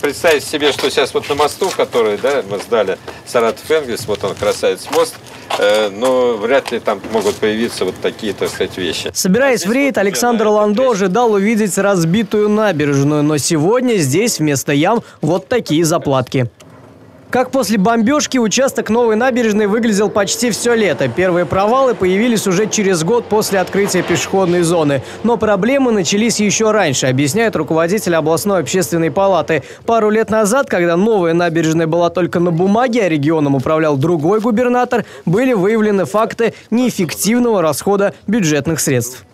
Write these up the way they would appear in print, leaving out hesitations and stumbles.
Представить себе, что сейчас вот на мосту, который, да, мы сдали, Саратов-Энгельс, вот он, красавец мост, но вряд ли там могут появиться вот такие, так сказать, вещи. Собираясь в рейд, Александр Ландо ожидал увидеть разбитую набережную, но сегодня здесь вместо ям вот такие заплатки. Как после бомбежки, участок новой набережной выглядел почти все лето. Первые провалы появились уже через год после открытия пешеходной зоны. Но проблемы начались еще раньше, объясняет руководитель областной общественной палаты. Пару лет назад, когда новая набережная была только на бумаге, а регионом управлял другой губернатор, были выявлены факты неэффективного расхода бюджетных средств.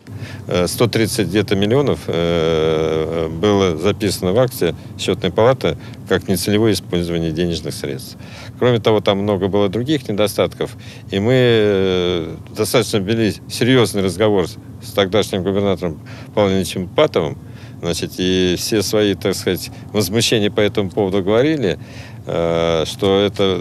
130 где-то миллионов было записано в акте счетной палаты как нецелевое использование денежных средств. Кроме того, там много было других недостатков. И мы достаточно вели серьезный разговор с тогдашним губернатором Павлом Патовым. Значит, и все свои, так сказать, возмущения по этому поводу говорили, что это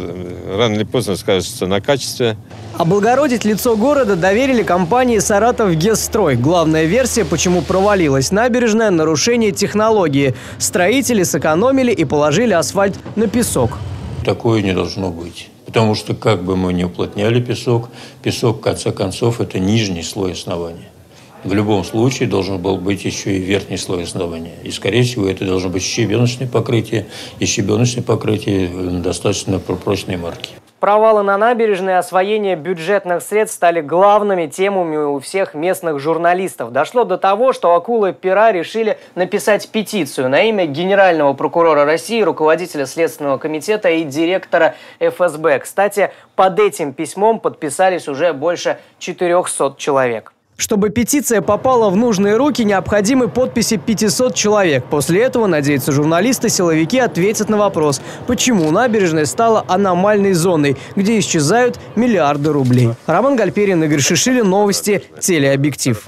рано или поздно скажется на качестве. Облагородить лицо города доверили компании «Саратов гестрой». Главная версия, почему провалилась набережная – нарушение технологии. Строители сэкономили и положили асфальт на песок. Такое не должно быть. Потому что как бы мы ни уплотняли песок, песок, в конце концов, это нижний слой основания. В любом случае должен был быть еще и верхний слой основания. И, скорее всего, это должно быть щебеночное покрытие, и щебеночное покрытие достаточно прочной марки. Провалы на набережной и освоение бюджетных средств стали главными темами у всех местных журналистов. Дошло до того, что акулы пера решили написать петицию на имя генерального прокурора России, руководителя Следственного комитета и директора ФСБ. Кстати, под этим письмом подписались уже больше 400 человек. Чтобы петиция попала в нужные руки, необходимы подписи 500 человек. После этого, надеются журналисты, силовики ответят на вопрос, почему набережная стала аномальной зоной, где исчезают миллиарды рублей. Роман Гальперин, Игорь Шишили, новости, Телеобъектив.